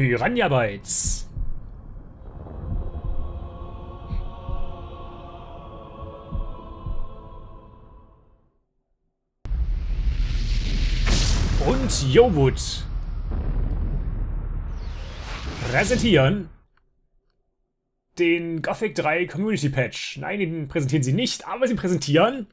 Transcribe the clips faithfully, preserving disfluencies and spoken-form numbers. Piranha Bytes. Und Jowood präsentieren den Gothic drei Community-Patch. Nein, den präsentieren sie nicht, aber sie präsentieren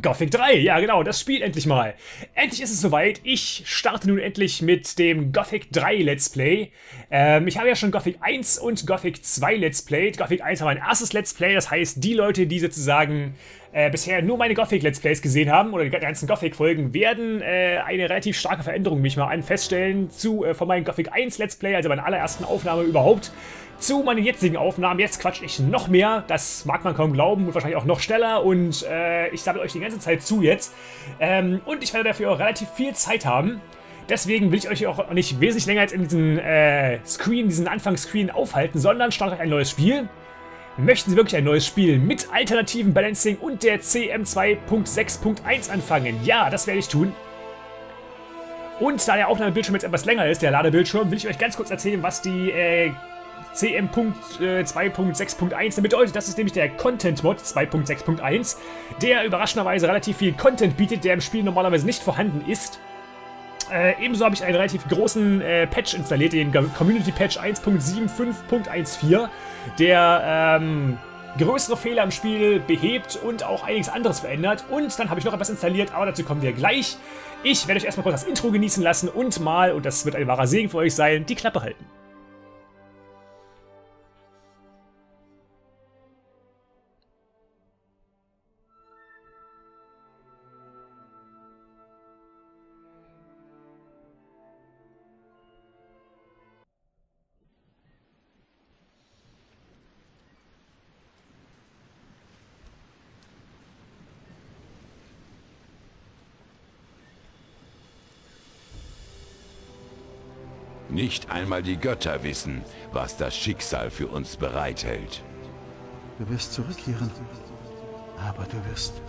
Gothic drei. Ja genau, das Spiel endlich mal. Endlich ist es soweit. Ich starte nun endlich mit dem Gothic drei Let's Play. Ähm, ich habe ja schon Gothic eins und Gothic zwei Let's Play. Gothic eins war mein erstes Let's Play, das heißt, die Leute, die sozusagen äh, bisher nur meine Gothic Let's Plays gesehen haben, oder die ganzen Gothic-Folgen, werden äh, eine relativ starke Veränderung, wie ich mal an, feststellen, zu, äh, von meinem Gothic eins Let's Play, also meiner allerersten Aufnahme überhaupt, zu meinen jetzigen Aufnahmen. Jetzt quatsche ich noch mehr, das mag man kaum glauben, und wahrscheinlich auch noch schneller, und äh, ich sammle euch die ganze Zeit zu jetzt. Ähm, und ich werde dafür auch relativ viel Zeit haben, deswegen will ich euch auch nicht wesentlich länger jetzt in diesen äh, Screen, diesen Anfangsscreen aufhalten, sondern starte euch ein neues Spiel. Möchten Sie wirklich ein neues Spiel mit alternativen Balancing und der C M zwei Punkt sechs Punkt eins anfangen? Ja, das werde ich tun. Und da der Aufnahmebildschirm jetzt etwas länger ist, der Ladebildschirm, will ich euch ganz kurz erzählen, was die äh, C M zwei Punkt sechs Punkt eins bedeutet. Das ist nämlich der Content-Mod zwei Punkt sechs Punkt eins, der überraschenderweise relativ viel Content bietet, der im Spiel normalerweise nicht vorhanden ist. Äh, ebenso habe ich einen relativ großen äh, Patch installiert, den Community-Patch eins Punkt sieben fünf Punkt vierzehn, der ähm, größere Fehler im Spiel behebt und auch einiges anderes verändert. Und dann habe ich noch etwas installiert, aber dazu kommen wir gleich. Ich werde euch erstmal kurz das Intro genießen lassen und mal, und das wird ein wahrer Segen für euch sein, die Klappe halten. Nicht einmal die Götter wissen, was das Schicksal für uns bereithält. Du wirst zurückkehren, aber du wirst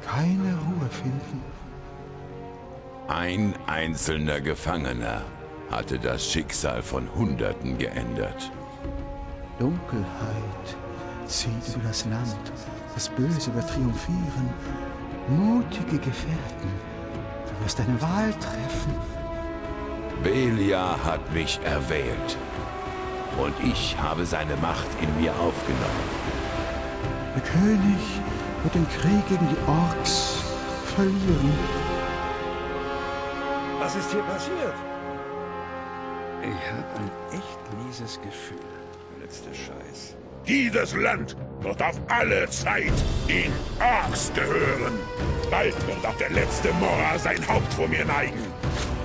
keine Ruhe finden. Ein einzelner Gefangener hatte das Schicksal von Hunderten geändert. Dunkelheit zieht über das Land, das Böse wird triumphieren. Mutige Gefährten, du wirst eine Wahl treffen. Belia hat mich erwählt. Und ich habe seine Macht in mir aufgenommen. Der König wird den Krieg gegen die Orks verlieren. Was ist hier passiert? Ich habe ein echt mieses Gefühl. Der letzte Scheiß. Dieses Land wird auf alle Zeit den Orks gehören. Bald wird auch der letzte Morra sein Haupt vor mir neigen.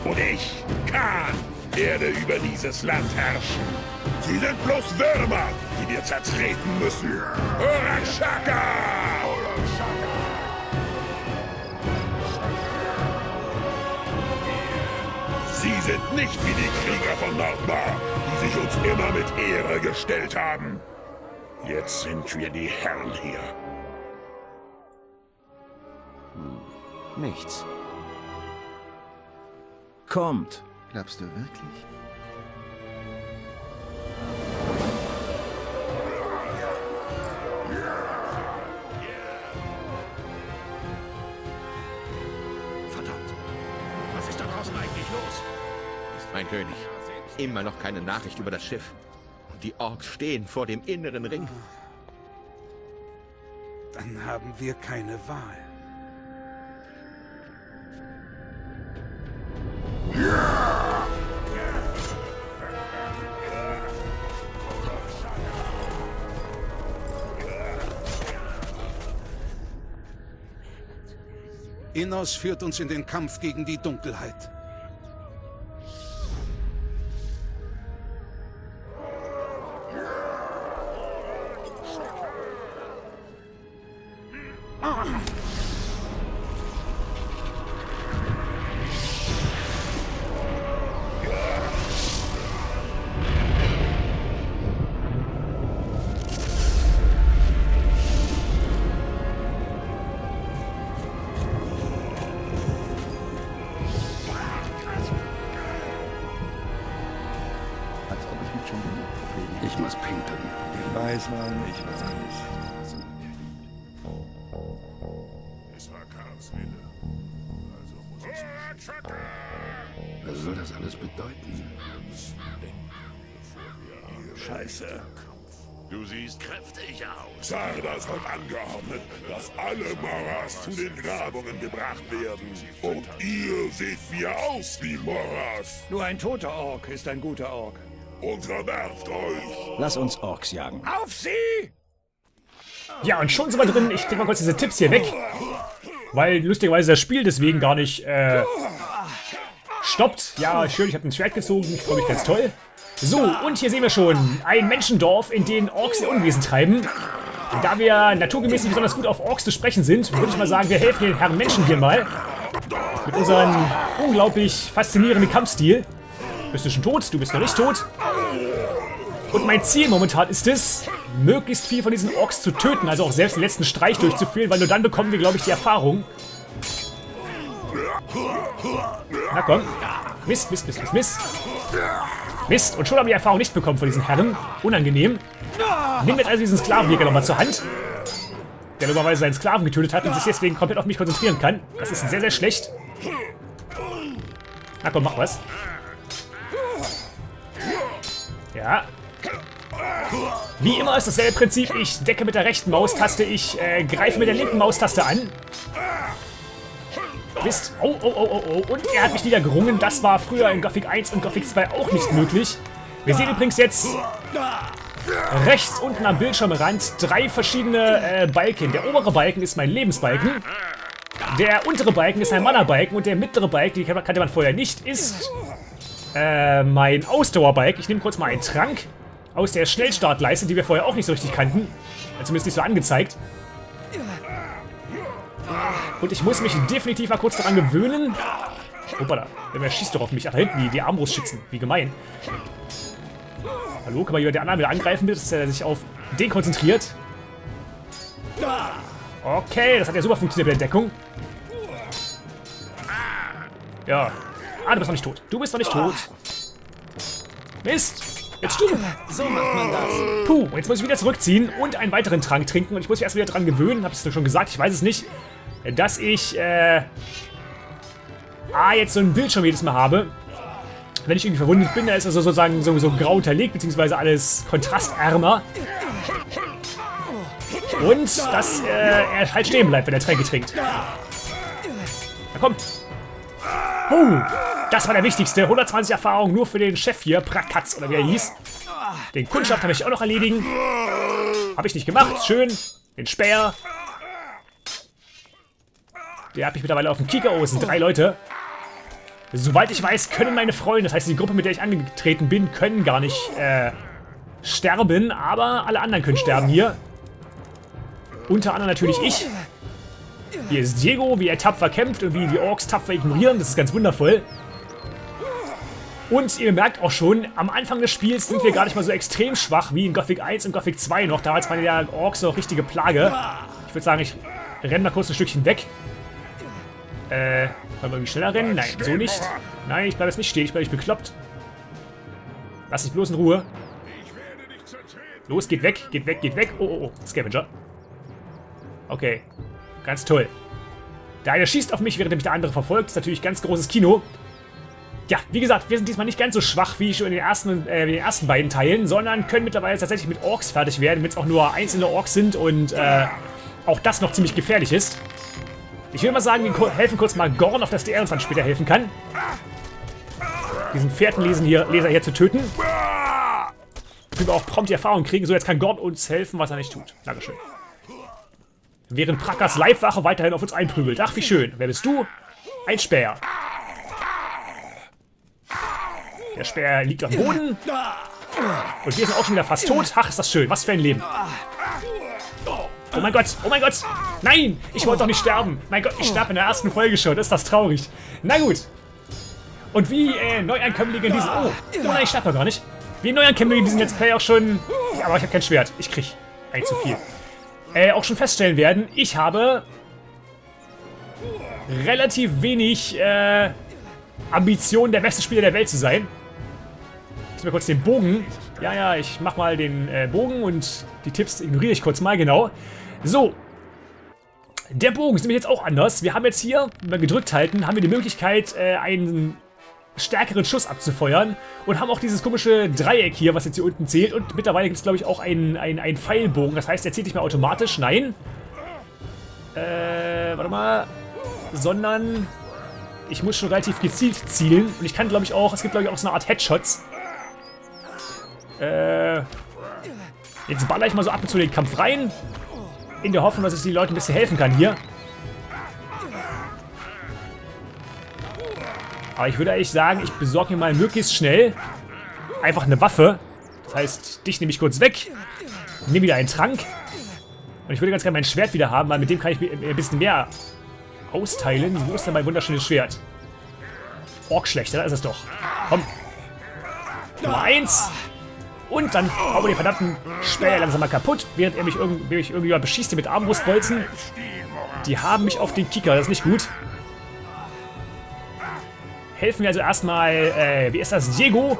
Und ich, Kahn, werde über dieses Land herrschen. Sie sind bloß Würmer, die wir zertreten müssen. Orashaka! Sie sind nicht wie die Krieger von Nordmar, die sich uns immer mit Ehre gestellt haben. Jetzt sind wir die Herren hier. Hm. Nichts. Kommt. Glaubst du wirklich? Verdammt. Was ist da draußen eigentlich los? Mein König, immer noch keine Nachricht über das Schiff. Und die Orks stehen vor dem inneren Ring. Dann haben wir keine Wahl. Innos führt uns in den Kampf gegen die Dunkelheit. weiß, Mann. Ich weiß. Es war Chaos Wille. Also muss ich nicht. Was soll das alles bedeuten? Scheiße. Du siehst kräftig aus. Sardas hat angeordnet, dass alle Moras zu den Grabungen gebracht werden. Und ihr seht mir aus wie Moras. Nur ein toter Ork ist ein guter Ork. Unterwerft euch. Lass uns Orks jagen. Auf sie! Ja, und schon sind wir drin. Ich krieg mal kurz diese Tipps hier weg. Weil lustigerweise das Spiel deswegen gar nicht äh, stoppt. Ja, schön, ich habe ein Schwert gezogen. Ich freue mich ganz toll. So, und hier sehen wir schon ein Menschendorf, in dem Orks ihr Unwesen treiben. Da wir naturgemäß nicht besonders gut auf Orks zu sprechen sind, würde ich mal sagen, wir helfen den Herren Menschen hier mal. Mit unserem unglaublich faszinierenden Kampfstil. Bist du schon tot? Du bist noch nicht tot. Und mein Ziel momentan ist es, möglichst viel von diesen Orks zu töten, also auch selbst den letzten Streich durchzuführen, weil nur dann bekommen wir, glaube ich, die Erfahrung. Na komm. Mist, Mist, Mist, Mist, Mist. Mist, und schon haben wir die Erfahrung nicht bekommen von diesen Herren. Unangenehm. Nehmen wir jetzt also diesen Sklavenjäger nochmal zur Hand. Der normalerweise seinen Sklaven getötet hat und sich deswegen komplett auf mich konzentrieren kann. Das ist sehr, sehr schlecht. Na komm, mach was. Ja. Wie immer ist dasselbe Prinzip. Ich decke mit der rechten Maustaste. Ich äh, greife mit der linken Maustaste an. Mist. Oh, oh, oh, oh, oh. Und er hat mich niedergerungen. Das war früher in Gothic eins und Gothic zwei auch nicht möglich. Wir sehen übrigens jetzt rechts unten am Bildschirmrand drei verschiedene äh, Balken. Der obere Balken ist mein Lebensbalken. Der untere Balken ist ein Mana-Balken. Und der mittlere Balken, den kannte man vorher nicht, ist äh, mein Ausdauerbalken. Ich nehme kurz mal einen Trank aus der Schnellstartleiste, die wir vorher auch nicht so richtig kannten. Zumindest nicht so angezeigt. Und ich muss mich definitiv mal kurz daran gewöhnen. Hoppala, wer schießt doch auf mich? Ach, da hinten die, die Armbrustschützen. Wie gemein. Hallo, kann man hier den anderen wieder angreifen, bitte, dass er sich auf den konzentriert? Okay, das hat ja super funktioniert mit der Deckung. Ja. Ah, du bist noch nicht tot. Du bist noch nicht tot. Mist. Jetzt stimmt. So macht man das. Puh, und jetzt muss ich wieder zurückziehen und einen weiteren Trank trinken. Und ich muss mich erst wieder dran gewöhnen, hab es schon gesagt, ich weiß es nicht, dass ich, äh, ah, jetzt so einen Bildschirm jedes Mal habe. Wenn ich irgendwie verwundet bin, da ist also sozusagen so, so grau unterlegt, beziehungsweise alles kontrastärmer. Und dass äh, er halt stehen bleibt, wenn er Tränke trinkt. Na komm. Puh. Das war der wichtigste. hundertzwanzig Erfahrung nur für den Chef hier, Prakatz, oder wie er hieß. Den Kundschaft habe ich auch noch erledigen. Habe ich nicht gemacht. Schön. Den Speer. Der habe ich mittlerweile auf dem Kieker. Oh, es sind drei Leute. Soweit ich weiß, können meine Freunde, das heißt die Gruppe, mit der ich angetreten bin, können gar nicht äh, sterben. Aber alle anderen können sterben hier. Unter anderem natürlich ich. Hier ist Diego, wie er tapfer kämpft und wie die Orks tapfer ignorieren. Das ist ganz wundervoll. Und ihr merkt auch schon, am Anfang des Spiels sind wir gar nicht mal so extrem schwach wie in Gothic eins und Gothic zwei noch. Damals waren ja Orks noch richtige Plage. Ich würde sagen, ich renne mal kurz ein Stückchen weg. Äh, wollen wir irgendwie schneller rennen? Nein, so nicht. Nein, ich bleibe jetzt nicht stehen, ich bleibe nicht bekloppt. Lass mich bloß in Ruhe. Los, geht weg, geht weg, geht weg. Oh, oh, oh, Scavenger. Okay, ganz toll. Der eine schießt auf mich, während mich der andere verfolgt. Das ist natürlich ganz großes Kino. Ja, wie gesagt, wir sind diesmal nicht ganz so schwach wie schon in den ersten, äh, in den ersten beiden Teilen, sondern können mittlerweile tatsächlich mit Orks fertig werden, wenn es auch nur einzelne Orks sind und äh, auch das noch ziemlich gefährlich ist. Ich will mal sagen, wir helfen kurz mal Gorn, auf das der uns dann später helfen kann. Diesen Fährtenleser hier, Leser hier zu töten. Damit wir auch prompt die Erfahrung kriegen. So, jetzt kann Gorn uns helfen, was er nicht tut. Dankeschön. Während Prakatz Leibwache weiterhin auf uns einprügelt. Ach, wie schön. Wer bist du? Ein Speer. Der Speer liegt am Boden. Und wir sind auch schon wieder fast tot. Ach, ist das schön. Was für ein Leben. Oh mein Gott. Oh mein Gott. Nein, ich wollte doch nicht sterben. Mein Gott, ich sterbe in der ersten Folge schon. Ist das traurig. Na gut. Und wie äh, Neuankömmlinge in diesem... Oh, oh nein, ich sterbe gar nicht. Wie Neuankömmlinge in diesem Let's Play auch schon... Ja, aber ich habe kein Schwert. Ich krieg ein zu viel. Äh, auch schon feststellen werden, ich habe... relativ wenig... Äh, Ambition, der beste Spieler der Welt zu sein. Ich muss mir kurz den Bogen Ja, ja, ich mach mal den äh, Bogen und die Tipps ignoriere ich kurz mal, genau. So. Der Bogen ist nämlich jetzt auch anders. Wir haben jetzt hier, wenn wir gedrückt halten, haben wir die Möglichkeit, äh, einen stärkeren Schuss abzufeuern. Und haben auch dieses komische Dreieck hier, was jetzt hier unten zählt. Und mittlerweile gibt es, glaube ich, auch einen, einen, einen Pfeilbogen. Das heißt, der zählt nicht mehr automatisch. Nein. Äh, warte mal. Sondern ich muss schon relativ gezielt zielen. Und ich kann, glaube ich, auch, es gibt, glaube ich, auch so eine Art Headshots. Äh, jetzt baller ich mal so ab und zu den Kampf rein. In der Hoffnung, dass ich den Leuten ein bisschen helfen kann hier. Aber ich würde eigentlich sagen, ich besorge mir mal möglichst schnell einfach eine Waffe. Das heißt, dich nehme ich kurz weg. Nehme wieder einen Trank. Und ich würde ganz gerne mein Schwert wieder haben, weil mit dem kann ich ein bisschen mehr austeilen. Wo ist denn mein wunderschönes Schwert? Ork schlechter, da ist es doch. Komm. Nummer eins. Und dann hauen wir den verdammten Speer langsam mal kaputt, während er mich, irgend, mich irgendwie mal beschießt mit Armbrustbolzen. Die haben mich auf den Kicker, das ist nicht gut. Helfen wir also erstmal, äh, wie ist das, Diego,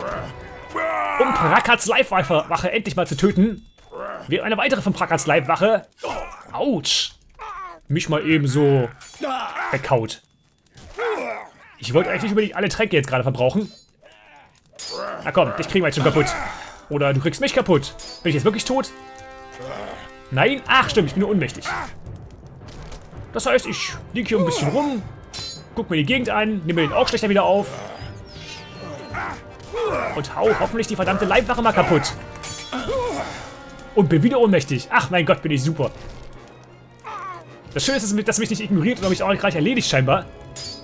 um Prakatz Leibwache endlich mal zu töten. Wir eine weitere von Prakatz Leibwache. Autsch. Mich mal eben so weghaut. Ich wollte eigentlich nicht unbedingt alle Tränke jetzt gerade verbrauchen. Na komm, dich kriegen wir jetzt schon kaputt. Oder du kriegst mich kaputt. Bin ich jetzt wirklich tot? Nein? Ach, stimmt, ich bin nur ohnmächtig. Das heißt, ich liege hier ein bisschen rum, guck mir die Gegend an, nehme den Augschlechter wieder auf und hau hoffentlich die verdammte Leibwache mal kaputt. Und bin wieder ohnmächtig. Ach, mein Gott, bin ich super. Das Schöne ist, dass mich nicht ignoriert und mich auch gleich erledigt scheinbar.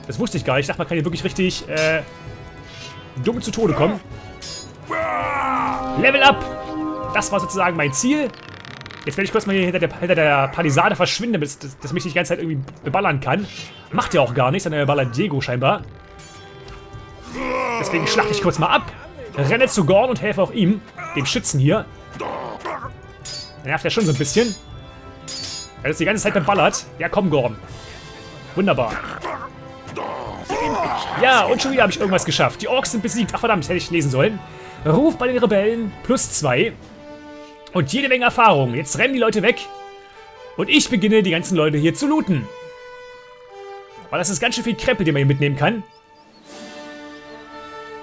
Das wusste ich gar nicht. Ich dachte, man kann hier wirklich richtig äh, dumm zu Tode kommen. Level up! Das war sozusagen mein Ziel. Jetzt werde ich kurz mal hier hinter der, hinter der Palisade verschwinden, bis, dass, dass mich nicht die ganze Zeit irgendwie beballern kann. Macht ja auch gar nichts, sondern ballert Diego scheinbar. Deswegen schlachte ich kurz mal ab, renne zu Gorn und helfe auch ihm, dem Schützen hier. Da nervt er schon so ein bisschen. Er ist die ganze Zeit beballert. Ja, komm, Gorn. Wunderbar. Ja, und schon wieder habe ich irgendwas geschafft. Die Orks sind besiegt. Ach verdammt, hätte ich lesen sollen. Ruf bei den Rebellen, plus zwei. Und jede Menge Erfahrung. Jetzt rennen die Leute weg. Und ich beginne, die ganzen Leute hier zu looten. Aber das ist ganz schön viel Kreppe, die man hier mitnehmen kann.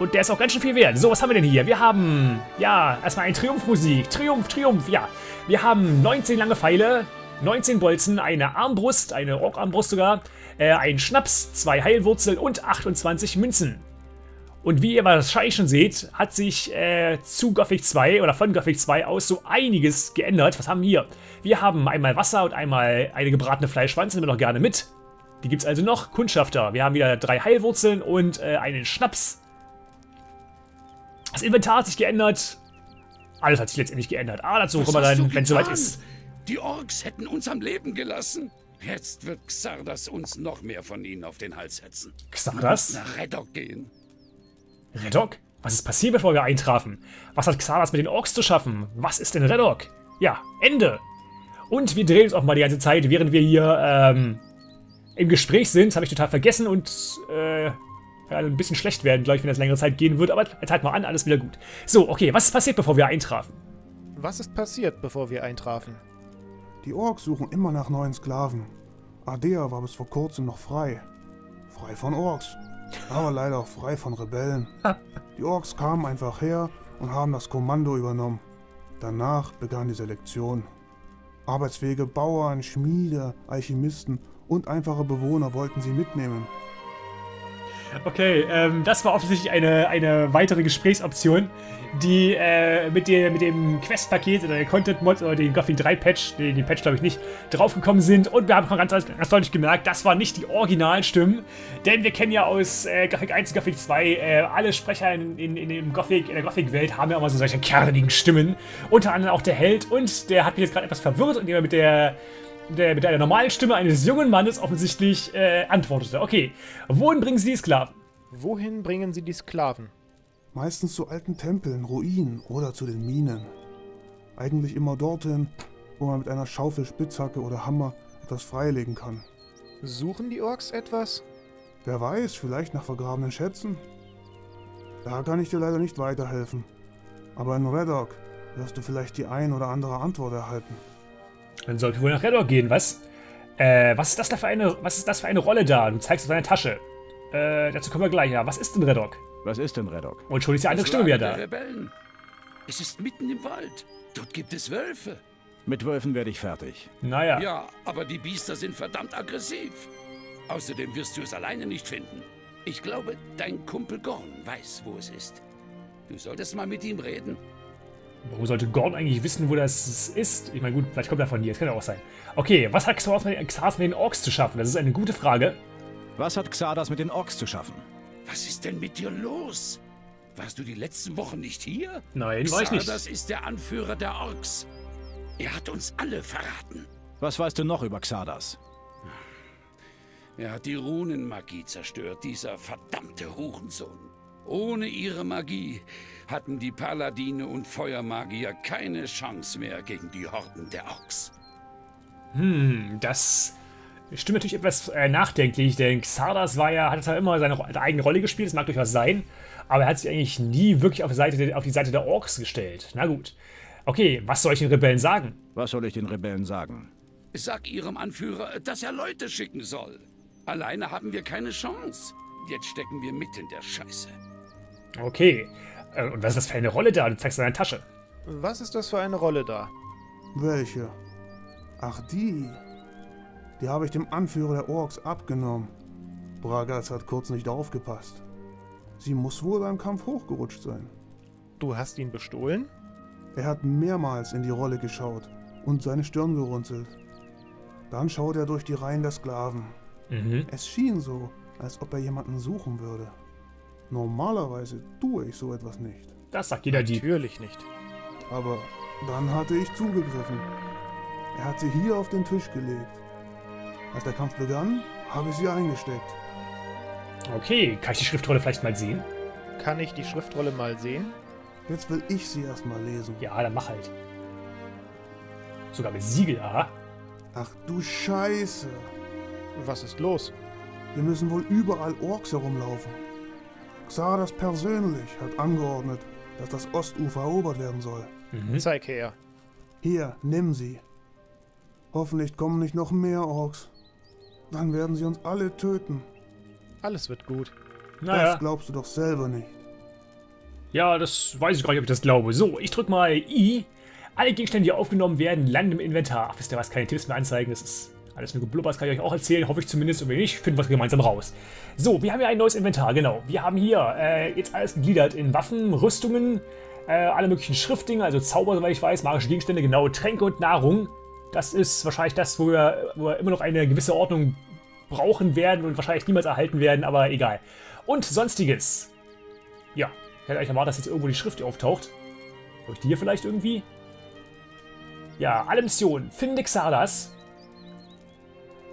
Und der ist auch ganz schön viel wert. So, was haben wir denn hier? Wir haben, ja, erstmal eine Triumphmusik. Triumph, Triumph, ja. Wir haben neunzehn lange Pfeile, neunzehn Bolzen, eine Armbrust, eine Ork-Armbrust sogar, äh, einen Schnaps, zwei Heilwurzeln und achtundzwanzig Münzen. Und wie ihr wahrscheinlich schon seht, hat sich äh, zu Gothic zwei oder von Gothic zwei aus so einiges geändert. Was haben wir hier? Wir haben einmal Wasser und einmal eine gebratene Fleischwanze, nehmen wir noch gerne mit. Die gibt es also noch. Kundschafter. Wir haben wieder drei Heilwurzeln und äh, einen Schnaps. Das Inventar hat sich geändert. Alles hat sich letztendlich geändert. Ah, dazu rüber dann, wenn es soweit ist. Die Orks hätten uns am Leben gelassen. Jetzt wird Xardas uns noch mehr von ihnen auf den Hals setzen. Xardas? Nach Reddock gehen. Reddock? Was ist passiert, bevor wir eintrafen? Was hat Xardas mit den Orks zu schaffen? Was ist denn Reddock? Ja, Ende! Und wir drehen uns auch mal die ganze Zeit, während wir hier ähm, im Gespräch sind. Habe ich total vergessen und äh, ein bisschen schlecht werden, glaube ich, wenn das längere Zeit gehen wird. Aber jetzt halt mal an, alles wieder gut. So, okay, was ist passiert, bevor wir eintrafen? Was ist passiert, bevor wir eintrafen? Die Orks suchen immer nach neuen Sklaven. Ardea war bis vor kurzem noch frei. Frei von Orks. Aber leider auch frei von Rebellen. Die Orks kamen einfach her und haben das Kommando übernommen. Danach begann die Selektion. Arbeitsfähige Bauern, Schmiede, Alchemisten und einfache Bewohner wollten sie mitnehmen. Okay, ähm, das war offensichtlich eine, eine weitere Gesprächsoption, die äh, mit, der, mit dem Quest-Paket oder der Content-Mod oder dem Gothic drei Patch, den, den Patch glaube ich nicht, draufgekommen sind. Und wir haben schon ganz, ganz deutlich gemerkt, das waren nicht die originalen Stimmen, denn wir kennen ja aus äh, Gothic eins, Gothic zwei, äh, alle Sprecher in, in, in, dem Gothic, in der Gothic-Welt haben ja immer so solche kernigen Stimmen. Unter anderem auch der Held, und der hat mich jetzt gerade etwas verwirrt, indem er mit der... Der mit einer normalen Stimme eines jungen Mannes offensichtlich äh, antwortete. Okay, wohin bringen Sie die Sklaven? Wohin bringen Sie die Sklaven? Meistens zu alten Tempeln, Ruinen oder zu den Minen. Eigentlich immer dorthin, wo man mit einer Schaufel, Spitzhacke oder Hammer etwas freilegen kann. Suchen die Orks etwas? Wer weiß, vielleicht nach vergrabenen Schätzen. Da kann ich dir leider nicht weiterhelfen. Aber in Reddock wirst du vielleicht die ein oder andere Antwort erhalten. Dann sollten wir wohl nach Reddock gehen, was? Äh, was ist das da für eine, was ist das für eine Rolle da? Du zeigst auf deine Tasche. Äh, dazu kommen wir gleich, ja. Was ist denn Reddock? Was ist denn Reddock? Und schon ist die andere Stimme wieder da. Rebellen. Es ist mitten im Wald. Dort gibt es Wölfe. Mit Wölfen werde ich fertig. Naja. Ja, aber die Biester sind verdammt aggressiv. Außerdem wirst du es alleine nicht finden. Ich glaube, dein Kumpel Gorn weiß, wo es ist. Du solltest mal mit ihm reden. Warum sollte Gorn eigentlich wissen, wo das ist? Ich meine, gut, vielleicht kommt er von hier. Das kann ja auch sein. Okay, was hat Xardas mit den Orks zu schaffen? Das ist eine gute Frage. Was hat Xardas mit den Orks zu schaffen? Was ist denn mit dir los? Warst du die letzten Wochen nicht hier? Nein, Xardas war ich nicht. Xardas ist der Anführer der Orks. Er hat uns alle verraten. Was weißt du noch über Xardas? Er hat die Runenmagie zerstört, dieser verdammte Hurensohn. Ohne ihre Magie hatten die Paladine und Feuermagier keine Chance mehr gegen die Horden der Orks. Hm, das stimmt natürlich etwas äh, nachdenklich, denn Xardas war ja, hat zwar immer seine, seine eigene Rolle gespielt, das mag durchaus sein, aber er hat sich eigentlich nie wirklich auf, Seite, auf die Seite der Orks gestellt. Na gut. Okay, was soll ich den Rebellen sagen? Was soll ich den Rebellen sagen? Sag ihrem Anführer, dass er Leute schicken soll. Alleine haben wir keine Chance. Jetzt stecken wir mitten in der Scheiße. Okay. Und was ist das für eine Rolle da? Du zeigst deine Tasche. Was ist das für eine Rolle da? Welche? Ach, die. Die habe ich dem Anführer der Orks abgenommen. Braggaz hat kurz nicht aufgepasst. Sie muss wohl beim Kampf hochgerutscht sein. Du hast ihn bestohlen? Er hat mehrmals in die Rolle geschaut und seine Stirn gerunzelt. Dann schaut er durch die Reihen der Sklaven. Mhm. Es schien so, als ob er jemanden suchen würde. Normalerweise tue ich so etwas nicht. Das sagt jeder Dieb. Natürlich nicht. Aber dann hatte ich zugegriffen. Er hat sie hier auf den Tisch gelegt. Als der Kampf begann, habe ich sie eingesteckt. Okay, kann ich die Schriftrolle vielleicht mal sehen? Kann ich die Schriftrolle mal sehen? Jetzt will ich sie erstmal lesen. Ja, dann mach halt. Sogar mit Siegel, aha. Ach du Scheiße. Was ist los? Wir müssen wohl überall Orks herumlaufen. Xardas persönlich hat angeordnet, dass das Ostufer erobert werden soll. Mhm. Zeig her. Hier, nimm sie. Hoffentlich kommen nicht noch mehr Orks. Dann werden sie uns alle töten. Alles wird gut. Naja. Das glaubst du doch selber nicht. Ja, das weiß ich gar nicht, ob ich das glaube. So, ich drück mal I. Alle Gegenstände, die aufgenommen werden, landen im Inventar. Ach, wisst ihr was? Keine Tipps mehr anzeigen. Das ist alles nur Geblubber. Das kann ich euch auch erzählen. Hoffe ich zumindest. Und wenn nicht, finden wir es gemeinsam raus. So, wir haben hier ein neues Inventar. Genau. Wir haben hier äh, jetzt alles gegliedert in Waffen, Rüstungen, äh, alle möglichen Schriftdinge, also Zauber, soweit ich weiß, magische Gegenstände, genau, Tränke und Nahrung. Das ist wahrscheinlich das, wo wir, wo wir immer noch eine gewisse Ordnung brauchen werden und wahrscheinlich niemals erhalten werden, aber egal. Und Sonstiges. Ja. Ich hätte eigentlich erwartet, dass jetzt irgendwo die Schrift auftaucht. Durch die hier vielleicht irgendwie? Ja, alle Missionen. Finde Xardas.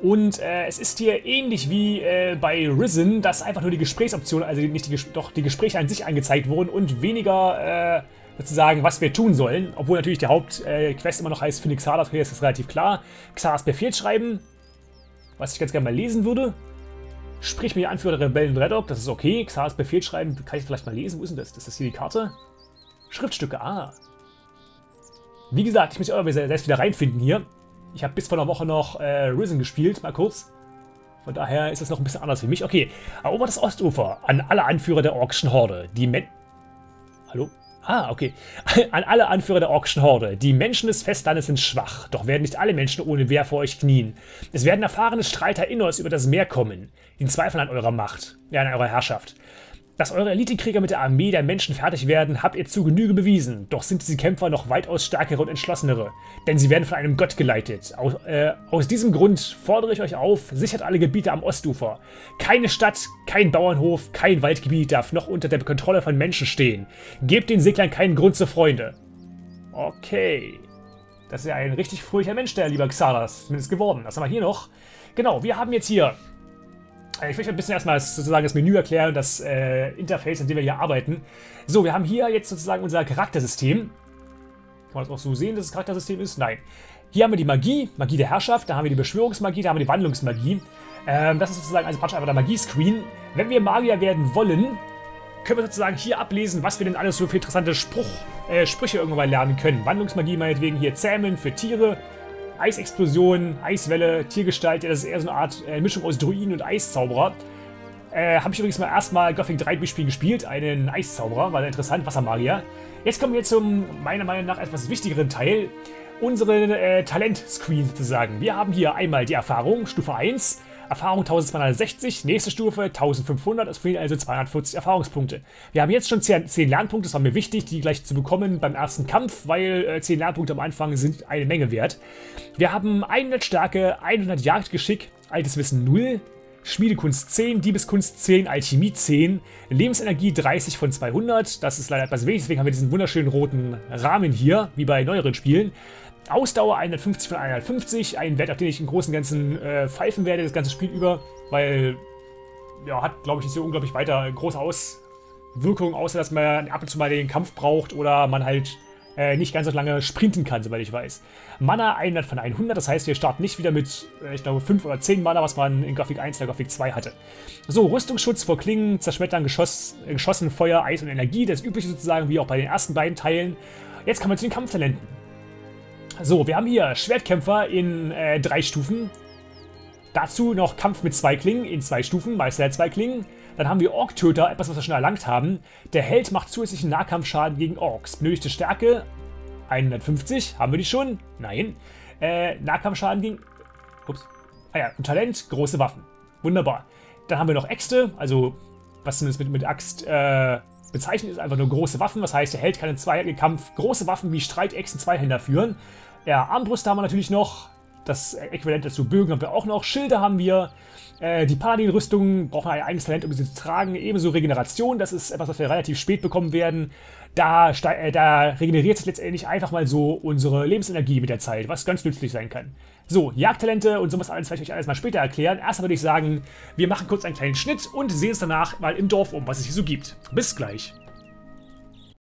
Und äh, es ist hier ähnlich wie äh, bei Risen, dass einfach nur die Gesprächsoptionen, also nicht die, doch die Gespräche an sich angezeigt wurden und weniger äh, sozusagen, was wir tun sollen. Obwohl natürlich die Hauptquest äh, immer noch heißt, finde Xardas. Hier ist das relativ klar. Xardas Befehl schreiben, was ich ganz gerne mal lesen würde. Sprich mit dem Anführer der Rebellen Reddock, das ist okay. Xardas Befehl schreiben, kann ich vielleicht mal lesen. Wo ist denn das? Ist das hier die Karte? Schriftstücke, ah. Wie gesagt, ich muss mich auch selbst wieder reinfinden hier. Ich habe bis vor einer Woche noch äh, Risen gespielt, mal kurz. Von daher ist das noch ein bisschen anders für mich. Okay, erobert das Ostufer an alle Anführer der orkischen Horde. Die Men... Hallo? Ah, okay. An alle Anführer der orkischen Horde. Die Menschen des Festlandes sind schwach, doch werden nicht alle Menschen ohne Wehr vor euch knien. Es werden erfahrene Streiter Innos über das Meer kommen, die zweifeln an eurer Macht, ja, an eurer Herrschaft. Dass eure Elitekrieger mit der Armee der Menschen fertig werden, habt ihr zu Genüge bewiesen, doch sind diese Kämpfer noch weitaus stärkere und entschlossenere, denn sie werden von einem Gott geleitet. Aus, äh, aus diesem Grund fordere ich euch auf, sichert alle Gebiete am Ostufer. Keine Stadt, kein Bauernhof, kein Waldgebiet darf noch unter der Kontrolle von Menschen stehen. Gebt den Seglern keinen Grund zur Freunde. Okay. Das ist ja ein richtig fröhlicher Mensch, der lieber Xardas, zumindest geworden. Was haben wir hier noch? Genau, wir haben jetzt hier... Ich will euch ein bisschen erstmal sozusagen das Menü erklären, das äh, Interface, an dem wir hier arbeiten. So, wir haben hier jetzt sozusagen unser Charaktersystem. Kann man das auch so sehen, dass es das Charaktersystem ist? Nein. Hier haben wir die Magie, Magie der Herrschaft, da haben wir die Beschwörungsmagie, da haben wir die Wandlungsmagie. Ähm, das ist sozusagen also praktisch einfach der Magie-Screen. Wenn wir Magier werden wollen, können wir sozusagen hier ablesen, was wir denn alles so für interessante Spruch, äh, Sprüche irgendwann lernen können. Wandlungsmagie meinetwegen hier Zähmen für Tiere, Eisexplosion, Eiswelle, Tiergestalt. Ja, das ist eher so eine Art äh, Mischung aus Druiden und Eiszauberer. Äh, habe ich übrigens mal erstmal Gothic drei Beispiel gespielt, einen Eiszauberer, war sehr interessant, Wassermagier. Jetzt kommen wir zum, meiner Meinung nach, etwas wichtigeren Teil, unseren äh, Talent-Screen sozusagen. Wir haben hier einmal die Erfahrung, Stufe eins, Erfahrung zwölfhundertsechzig, nächste Stufe fünfzehnhundert, es fehlen also zweihundertvierzig Erfahrungspunkte. Wir haben jetzt schon zehn Lernpunkte, das war mir wichtig, die gleich zu bekommen beim ersten Kampf, weil äh, zehn Lernpunkte am Anfang sind eine Menge wert. Wir haben hundert Stärke, hundert Jagdgeschick, altes Wissen null. Schmiedekunst zehn, Diebeskunst zehn, Alchemie zehn, Lebensenergie dreißig von zweihundert, das ist leider etwas wenig, deswegen haben wir diesen wunderschönen roten Rahmen hier, wie bei neueren Spielen. Ausdauer hundertfünfzig von hundertfünfzig, ein Wert, auf den ich im Großen und Ganzen äh, pfeifen werde, das ganze Spiel über, weil, ja, hat, glaube ich, nicht so unglaublich weiter große Auswirkungen, außer dass man ab und zu mal den Kampf braucht oder man halt nicht ganz so lange sprinten kann, soweit ich weiß. Mana hundert von hundert, das heißt, wir starten nicht wieder mit, ich glaube, fünf oder zehn Mana, was man in Gothic eins oder Gothic zwei hatte. So, Rüstungsschutz vor Klingen, Zerschmettern, Geschoss, Geschossen, Feuer, Eis und Energie, das übliche sozusagen, wie auch bei den ersten beiden Teilen. Jetzt kommen wir zu den Kampftalenten. So, wir haben hier Schwertkämpfer in äh, drei Stufen. Dazu noch Kampf mit zwei Klingen in zwei Stufen, Meister der zwei Klingen. Dann haben wir Ork-Töter, etwas, was wir schon erlangt haben. Der Held macht zusätzlichen Nahkampfschaden gegen Orks. Benötigte Stärke hundertfünfzig. Haben wir die schon? Nein. Äh, Nahkampfschaden gegen... Ups. Ah ja, und Talent, große Waffen. Wunderbar. Dann haben wir noch Äxte, also was zumindest mit, mit Axt äh, bezeichnet ist, einfach nur große Waffen. Das heißt, der Held kann im Zweikampf große Waffen wie Streitäxten, Zweihänder führen. Ja, Armbrüste haben wir natürlich noch. Das Äquivalent dazu, Bögen haben wir auch noch, Schilder haben wir, äh, die Paladin-Rüstungen brauchen ein eigenes Talent, um sie zu tragen, ebenso Regeneration, das ist etwas, was wir relativ spät bekommen werden, da, äh, da regeneriert sich letztendlich einfach mal so unsere Lebensenergie mit der Zeit, was ganz nützlich sein kann. So, Jagdtalente und sowas alles werde ich euch alles mal später erklären, erstmal würde ich sagen, wir machen kurz einen kleinen Schnitt und sehen uns danach mal im Dorf um, was es hier so gibt. Bis gleich!